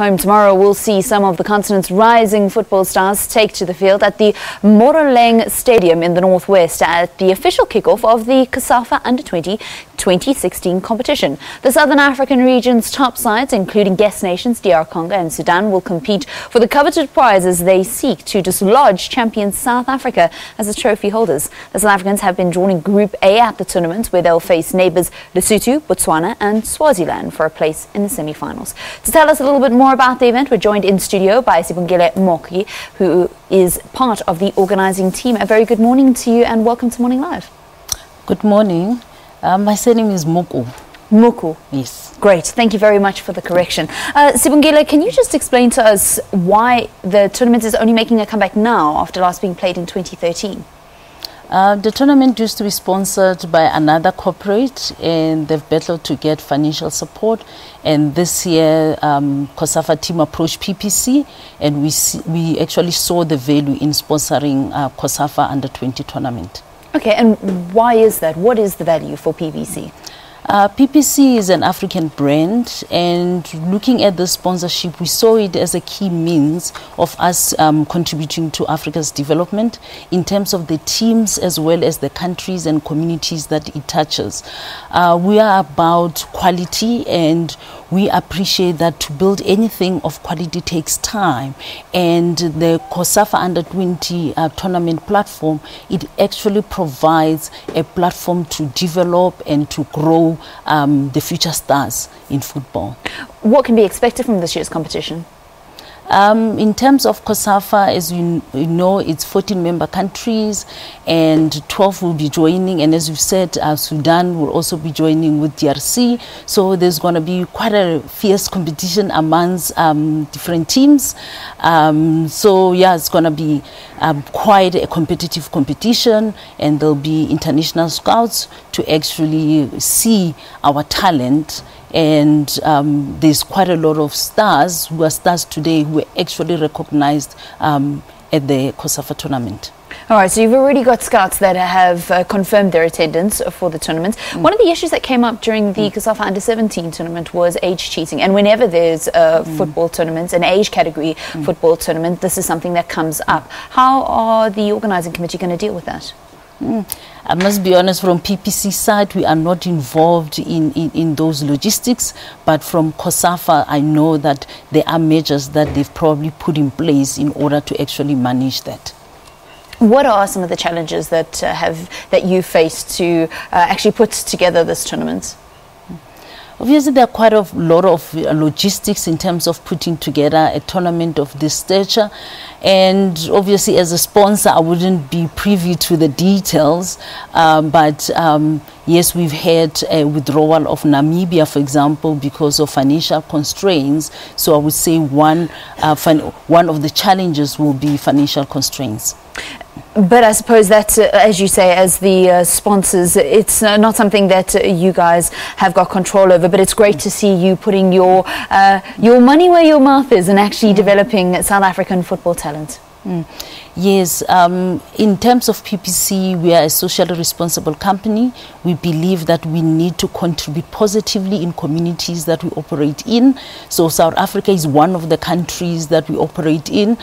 home tomorrow will see some of the continent's rising football stars take to the field at the Moruleng Stadium in the northwest at the official kickoff of the COSAFA U-20 2016 competition. The Southern African region's top sides, including guest nations DR Congo and Sudan, will compete for the coveted prizes they seek to dislodge champion South Africa as the trophy holders. The South Africans have been drawn in Group A at the tournament, where they'll face neighbours Lesotho, Botswana and Swaziland for a place in the semi-finals. To tell us a little bit more about the event, we're joined in studio by Sibongile Mooko, who is part of the organising team. A very good morning to you and welcome to Morning Live. Good morning. My surname is Mooko. Mooko. Yes. Great. Thank you very much for the correction. Sibongile, can you just explain to us why the tournament is only making a comeback now after last being played in 2013? The tournament used to be sponsored by another corporate, and they've battled to get financial support. And this year, COSAFA team approached PPC, and we actually saw the value in sponsoring COSAFA Under-20 tournament. Okay, and why is that? What is the value for PPC? PPC is an African brand, and looking at the sponsorship, we saw it as a key means of us contributing to Africa's development in terms of the teams as well as the countries and communities that it touches. We are about quality, and we appreciate that to build anything of quality takes time, and the COSAFA Under-20 tournament platform, it actually provides a platform to develop and to grow the future stars in football. What can be expected from this year's competition? In terms of COSAFA, as you know, it's 14 member countries, and 12 will be joining, and as you said, Sudan will also be joining with DRC, so there's going to be quite a fierce competition amongst different teams. So yeah, it's going to be quite a competitive competition, and there'll be international scouts to actually see our talent. And there's quite a lot of stars who are stars today who are actually recognized at the COSAFA tournament. All right, so you've already got scouts that have confirmed their attendance for the tournament. One of the issues that came up during the COSAFA Under-17 tournament was age cheating. And whenever there's football tournaments, an age category football tournament, this is something that comes up. How are the organising committee going to deal with that? I must be honest, from PPC side, we are not involved in those logistics, but from COSAFA, I know that there are measures that they've probably put in place in order to actually manage that. What are some of the challenges that you faced to actually put together this tournament? Obviously, there are quite a lot of logistics in terms of putting together a tournament of this stature. And obviously, as a sponsor, I wouldn't be privy to the details. Yes, we've had a withdrawal of Namibia, for example, because of financial constraints. So I would say one of the challenges will be financial constraints. But I suppose that, as you say, as the sponsors, it's not something that you guys have got control over, but it's great to see you putting your money where your mouth is and actually developing South African football talent. Yes, in terms of PPC, we are a socially responsible company. We believe that we need to contribute positively in communities that we operate in. So South Africa is one of the countries that we operate in.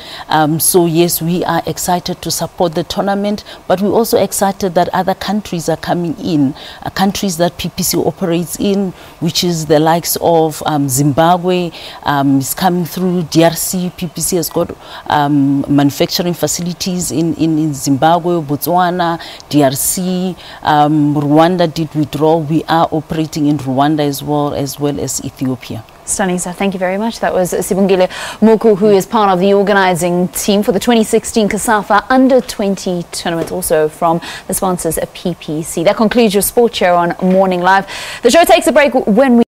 So yes, we are excited to support the tournament, but we're also excited that other countries are coming in, countries that PPC operates in, which is the likes of Zimbabwe, is coming through. DRC, PPC has got manufacturing facilities in Zimbabwe, Botswana, DRC, Rwanda did withdraw. We are operating in Rwanda as well as Ethiopia. Stunning stuff. Thank you very much. That was Sibongile Mooko, who is part of the organising team for the 2016 COSAFA Under-20 tournament, also from the sponsors at PPC. That concludes your Sport Show on Morning Live. The show takes a break when we